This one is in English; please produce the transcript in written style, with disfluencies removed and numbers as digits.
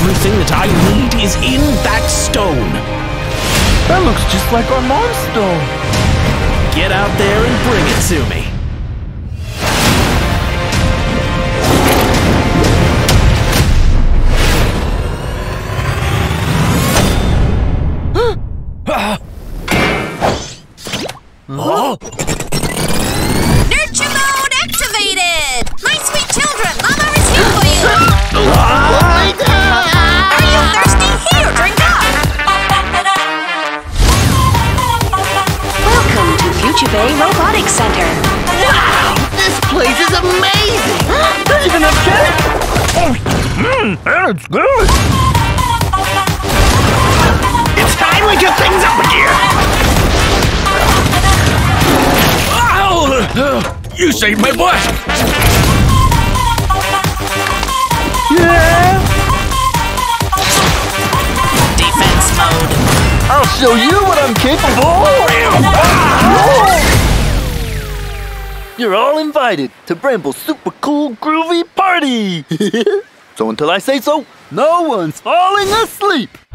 Everything that I need is in that stone. That looks just like our mom's stone. Get out there and bring it to me. Jubei Robotics Center. Wow! This place is amazing! There's even a cake! And it's good! It's time we get things up a gear! Ow! You saved my butt! Yeah! Defense mode! I'll show you what I'm capable of! You're all invited to Bramble's super cool groovy party! So until I say so, no one's falling asleep!